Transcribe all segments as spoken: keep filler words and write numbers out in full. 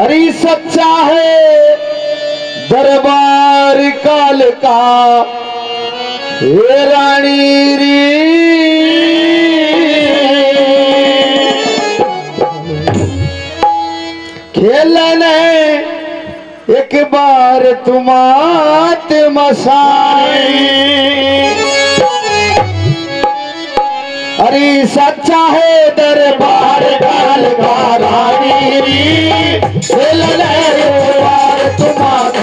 अरे सच्चा है दरबार काल का हे रानी री खेलन एक बार तुम मसाई। अरे सच्चा है दरबार काल का रानी री दरबार तुम्हारे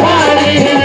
पानी